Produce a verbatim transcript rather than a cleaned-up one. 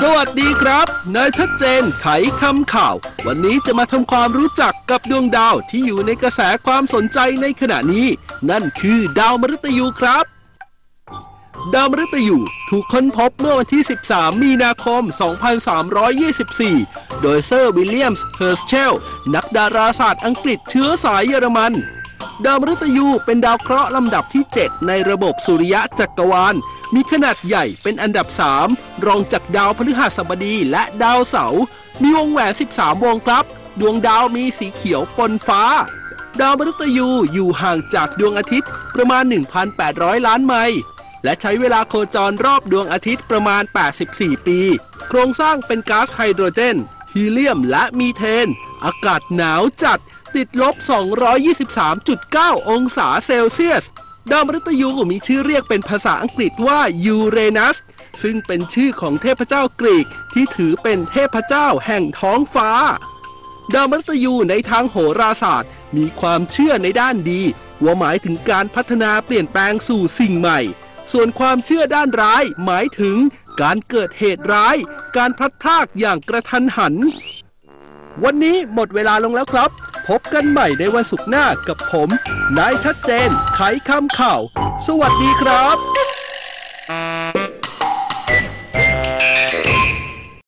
สวัสดีครับนายชัดเจนไขคำข่าววันนี้จะมาทำความรู้จักกับดวงดาวที่อยู่ในกระแสความสนใจในขณะนี้นั่นคือดาวมฤตยูครับดาวมฤตยูถูกค้นพบเมื่อวันที่สิบสามมีนาคมสองพันสามร้อยยี่สิบสี่โดยเซอร์วิลเลียมเฮอร์สเชลนักดาราศาสตร์อังกฤษเชื้อสายเยอรมันดาวมฤตยูเป็นดาวเคราะห์ลำดับที่เจ็ดในระบบสุริยะจักรวาลมีขนาดใหญ่เป็นอันดับสามรองจากดาวพฤหัสบดีและดาวเสาร์มีวงแหวนสิบสามวงครับดวงดาวมีสีเขียวปนฟ้าดาวมฤตยูอยู่ห่างจากดวงอาทิตย์ประมาณ หนึ่งพันแปดร้อย ล้านไมล์และใช้เวลาโคจรรอบดวงอาทิตย์ประมาณแปดสิบสี่ปีโครงสร้างเป็นก๊าซไฮโดรเจนฮีเลียมและมีเทนอากาศหนาวจัดติดลบ สองร้อยยี่สิบสามจุดเก้า องศาเซลเซียสดาวมฤตยูมีชื่อเรียกเป็นภาษาอังกฤษว่ายูเรนัสซึ่งเป็นชื่อของเทพเจ้ากรีกที่ถือเป็นเทพเจ้าแห่งท้องฟ้าดาวมฤตยูในทางโหราศาสตร์มีความเชื่อในด้านดีว่าหมายถึงการพัฒนาเปลี่ยนแปลงสู่สิ่งใหม่ส่วนความเชื่อด้านร้ายหมายถึงการเกิดเหตุร้ายการพลัดพรากอย่างกระทันหันวันนี้หมดเวลาลงแล้วครับพบกันใหม่ในวันศุกร์หน้ากับผมนายชัดเจนไขคำข่าวสวัสดีครับ